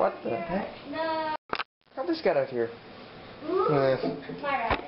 What the heck? No. How'd this get out here? Ooh,